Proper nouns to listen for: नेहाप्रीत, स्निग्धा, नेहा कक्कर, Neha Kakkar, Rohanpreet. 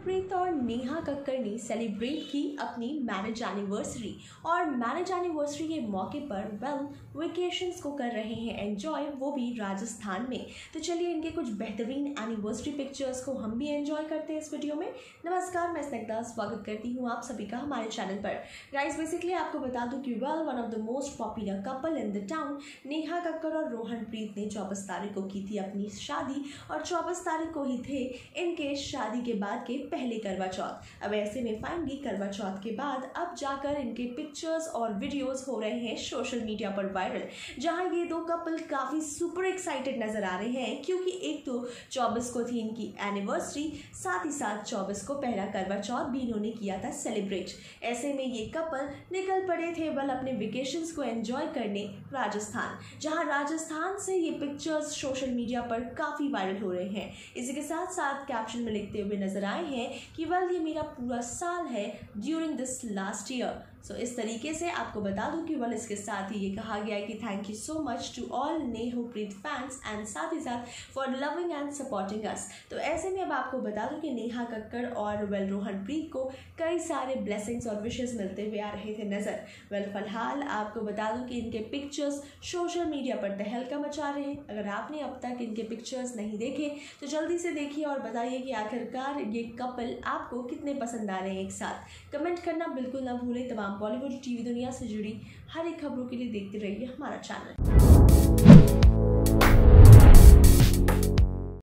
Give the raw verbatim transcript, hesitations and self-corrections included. रोहनप्रीत और नेहा कक्कर ने सेलिब्रेट की अपनी मैरिज एनिवर्सरी और मैरिज एनिवर्सरी के मौके पर वेल वेकेशंस को कर रहे हैं एंजॉय, वो भी राजस्थान में। तो चलिए इनके कुछ बेहतरीन एनिवर्सरी पिक्चर्स को हम भी एंजॉय करते हैं इस वीडियो में। नमस्कार, मैं स्निग्धा स्वागत करती हूँ आप सभी का हमारे चैनल पर। गाइस बेसिकली आपको बता दूँ कि well one of the most popular couple in the town नेहा कक्कर और रोहनप्रीत ने चौबीस तारीख को की थी अपनी शादी और चौबीस तारीख को ही थे इनके शादी के बाद के पहले करवा चौथ। अब ऐसे में फाइनली करवा चौथ के बाद अब जाकर इनके पिक्चर्स और वीडियोस हो रहे हैं सोशल मीडिया पर वायरल, जहां ये दो कपल काफ़ी सुपर एक्साइटेड नज़र आ रहे हैं क्योंकि एक तो चौबीस को थी इनकी एनिवर्सरी, साथ ही साथ चौबीस को पहला करवा चौथ भी इन्होंने किया था सेलिब्रेट। ऐसे में ये कपल निकल पड़े थे बल अपने वेकेशंस को एंजॉय करने राजस्थान, जहाँ राजस्थान से ये पिक्चर्स सोशल मीडिया पर काफ़ी वायरल हो रहे हैं। इसी के साथ साथ कैप्शन में लिखते हुए नजर आए हैं कि वेल ये मेरा पूरा साल है during this last year. So so, इस तरीके से आपको बता दूं कि वेल इसके साथ ही ये कहा गया है कि thank you so much to all नेहाप्रीत fans and साथ ही साथ for loving and supporting us. तो ऐसे में अब आपको बता दूं कि नेहा कक्कड़ और वेल रोहनप्रीत को कई सारे ब्लेसिंग्स और विशेस मिलते हुए आ रहे थे नज़र। वेल फ़िलहाल आपको बता दूं कि इनके पिक्चर्स सोशल मीडिया पर तहलका मचा रहे हैं। अगर आपने अब तक इनके पिक्चर्स नहीं देखे तो जल्दी से देखिए और बताइए कि आखिरकार ये कपल आपको कितने पसंद आ रहे हैं एक साथ। कमेंट करना बिल्कुल ना भूलें। तमाम बॉलीवुड टीवी दुनिया से जुड़ी हर एक खबरों के लिए देखते रहिए हमारा चैनल।